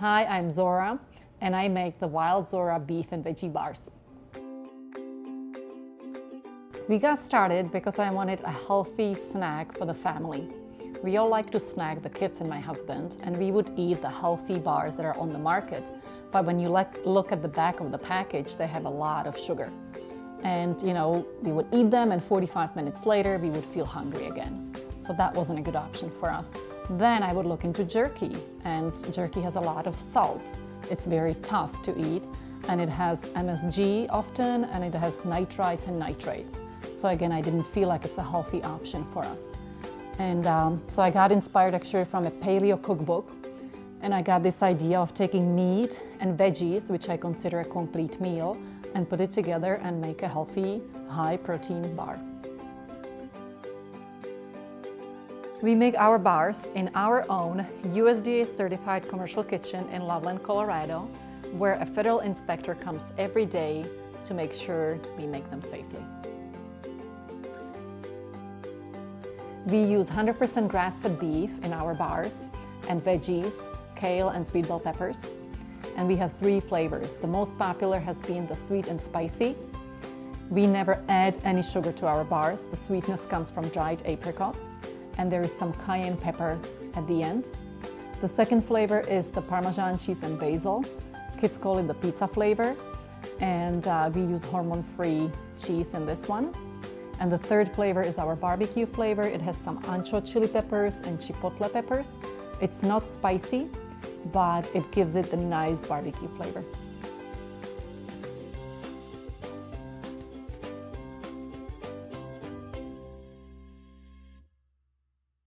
Hi, I'm Zora, and I make the Wild Zora beef and veggie bars. We got started because I wanted a healthy snack for the family. We all like to snack, the kids and my husband, and we would eat the healthy bars that are on the market. But when you look at the back of the package, they have a lot of sugar. And you know, we would eat them, and 45 minutes later, we would feel hungry again. So that wasn't a good option for us. Then I would look into jerky, and jerky has a lot of salt. It's very tough to eat, and it has MSG often, and it has nitrites and nitrates. So again, I didn't feel like it's a healthy option for us. And so I got inspired actually from a paleo cookbook, and I got this idea of taking meat and veggies, which I consider a complete meal, and put it together and make a healthy, high-protein bar. We make our bars in our own USDA-certified commercial kitchen in Loveland, Colorado, where a federal inspector comes every day to make sure we make them safely. We use 100% grass-fed beef in our bars, and veggies, kale and sweet bell peppers. And we have three flavors. The most popular has been the sweet and spicy. We never add any sugar to our bars. The sweetness comes from dried apricots, and there is some cayenne pepper at the end. The second flavor is the Parmesan cheese and basil. Kids call it the pizza flavor, and we use hormone-free cheese in this one. And the third flavor is our barbecue flavor. It has some ancho chili peppers and chipotle peppers. It's not spicy, but it gives it the nice barbecue flavor.